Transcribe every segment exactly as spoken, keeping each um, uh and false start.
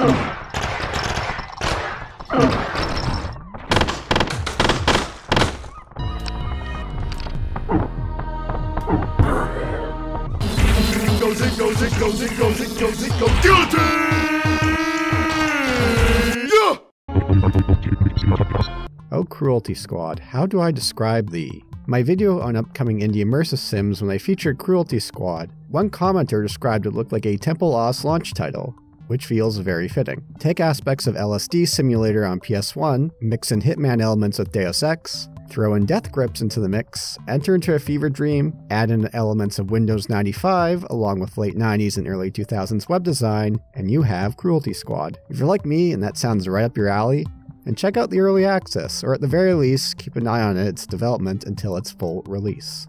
Oh, Cruelty Squad, how do I describe thee? My video on upcoming indie immersive sims when I featured Cruelty Squad, one commenter described it looked like a TempleOS launch title, which feels very fitting. Take aspects of L S D Simulator on P S one, mix in Hitman elements with Deus Ex, throw in Death Grips into the mix, enter into a fever dream, add in elements of Windows ninety-five along with late nineties and early two thousands web design, and you have Cruelty Squad. If you're like me and that sounds right up your alley, and check out the early access, or at the very least, keep an eye on its development until its full release.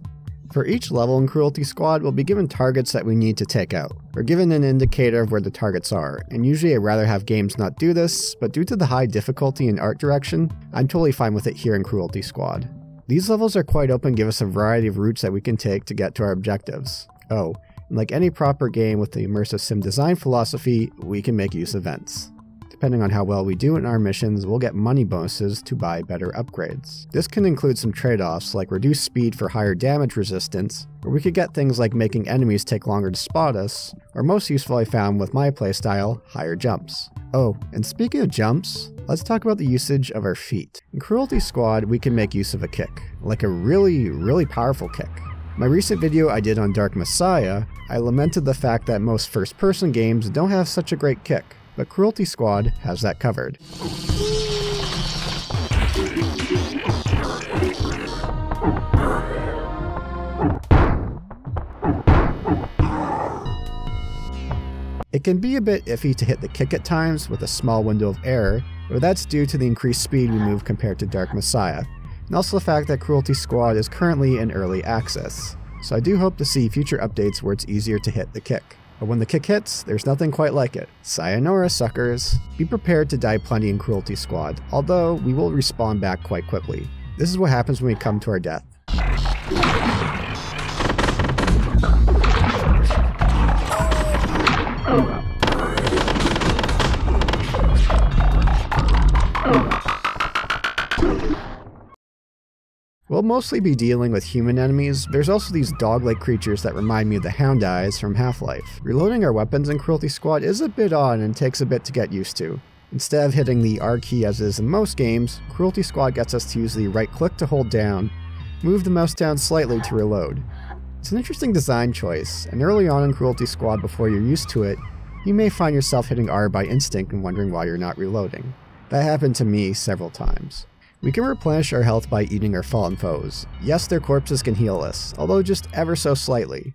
For each level in Cruelty Squad, we'll be given targets that we need to take out. We're given an indicator of where the targets are, and usually I'd rather have games not do this, but due to the high difficulty and art direction, I'm totally fine with it here in Cruelty Squad. These levels are quite open and give us a variety of routes that we can take to get to our objectives. Oh, and like any proper game with the immersive sim design philosophy, we can make use of events. Depending on how well we do in our missions, we'll get money bonuses to buy better upgrades. This can include some trade-offs like reduced speed for higher damage resistance, or we could get things like making enemies take longer to spot us, or most useful I found with my playstyle, higher jumps. Oh, and speaking of jumps, let's talk about the usage of our feet. In Cruelty Squad, we can make use of a kick, like a really, really powerful kick. My recent video I did on Dark Messiah, I lamented the fact that most first-person games don't have such a great kick. But Cruelty Squad has that covered. It can be a bit iffy to hit the kick at times with a small window of error, but that's due to the increased speed we move compared to Dark Messiah, and also the fact that Cruelty Squad is currently in early access, so I do hope to see future updates where it's easier to hit the kick. But when the kick hits, there's nothing quite like it. Sayonara, suckers. Be prepared to die plenty in Cruelty Squad, although we will respawn back quite quickly. This is what happens when we come to our death. We'll mostly be dealing with human enemies. There's also these dog-like creatures that remind me of the Houndeyes from Half-Life. Reloading our weapons in Cruelty Squad is a bit odd and takes a bit to get used to. Instead of hitting the R key as is in most games, Cruelty Squad gets us to use the right click to hold down, move the mouse down slightly to reload. It's an interesting design choice, and early on in Cruelty Squad before you're used to it, you may find yourself hitting R by instinct and wondering why you're not reloading. That happened to me several times. We can replenish our health by eating our fallen foes. Yes, their corpses can heal us, although just ever so slightly.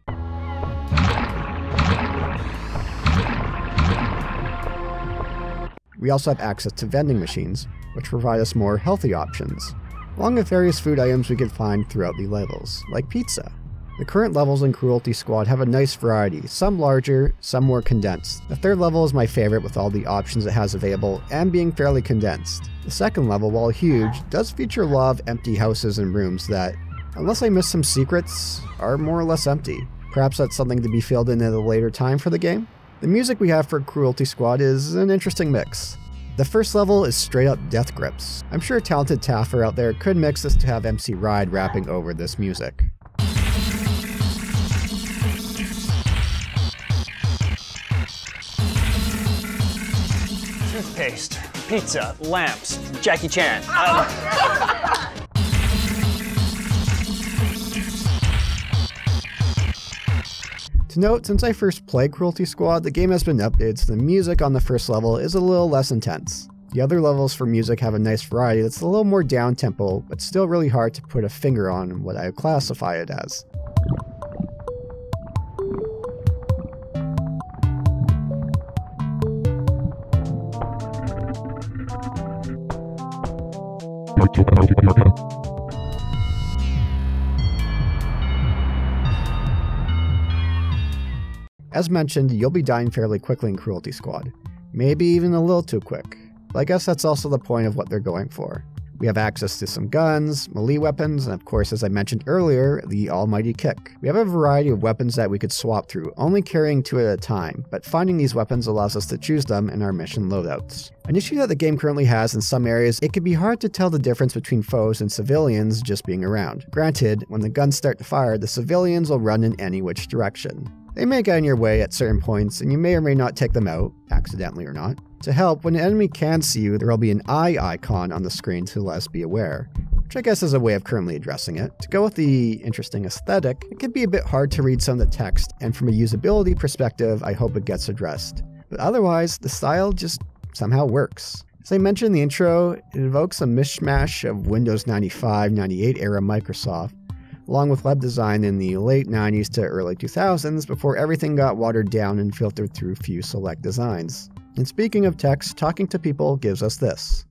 We also have access to vending machines, which provide us more healthy options, along with various food items we can find throughout the levels, like pizza. The current levels in Cruelty Squad have a nice variety, some larger, some more condensed. The third level is my favorite with all the options it has available and being fairly condensed. The second level, while huge, does feature a lot of empty houses and rooms that, unless I miss some secrets, are more or less empty. Perhaps that's something to be filled in at a later time for the game? The music we have for Cruelty Squad is an interesting mix. The first level is straight up Death Grips. I'm sure a talented taffer out there could mix this to have M C Ride rapping over this music. Toothpaste, pizza, lamps, Jackie Chan. Um. To note, since I first played Cruelty Squad, the game has been updated, so the music on the first level is a little less intense. The other levels for music have a nice variety that's a little more down-tempo, but still really hard to put a finger on what I would classify it as. As mentioned, you'll be dying fairly quickly in Cruelty Squad. Maybe even a little too quick. But I guess that's also the point of what they're going for. We have access to some guns, melee weapons, and of course, as I mentioned earlier, the almighty kick. We have a variety of weapons that we could swap through, only carrying two at a time, but finding these weapons allows us to choose them in our mission loadouts. An issue that the game currently has in some areas, it can be hard to tell the difference between foes and civilians just being around. Granted, when the guns start to fire, the civilians will run in any which direction. They may get in your way at certain points, and you may or may not take them out, accidentally or not. To help, when an enemy can see you, there will be an eye icon on the screen to let us be aware, which I guess is a way of currently addressing it. To go with the interesting aesthetic, it can be a bit hard to read some of the text, and from a usability perspective, I hope it gets addressed. But otherwise, the style just somehow works. As I mentioned in the intro, it evokes a mishmash of Windows ninety-five, ninety-eight era Microsoft, along with web design in the late nineties to early two thousands before everything got watered down and filtered through few select designs. And speaking of text, talking to people gives us this.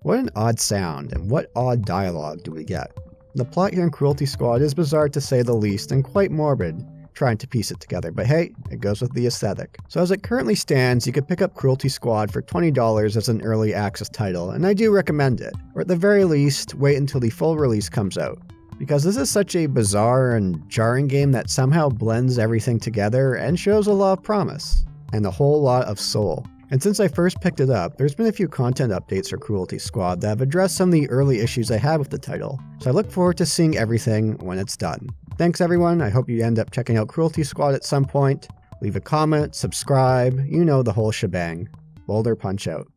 What an odd sound, and what odd dialogue do we get? The plot here in Cruelty Squad is bizarre to say the least and quite morbid, trying to piece it together, but hey, it goes with the aesthetic. So as it currently stands, you could pick up Cruelty Squad for twenty dollars as an early access title, and I do recommend it, or at the very least, wait until the full release comes out, because this is such a bizarre and jarring game that somehow blends everything together and shows a lot of promise, and a whole lot of soul. And since I first picked it up, there's been a few content updates for Cruelty Squad that have addressed some of the early issues I had with the title, so I look forward to seeing everything when it's done. Thanks everyone, I hope you end up checking out Cruelty Squad at some point. Leave a comment, subscribe, you know the whole shebang. Boulder Punch out.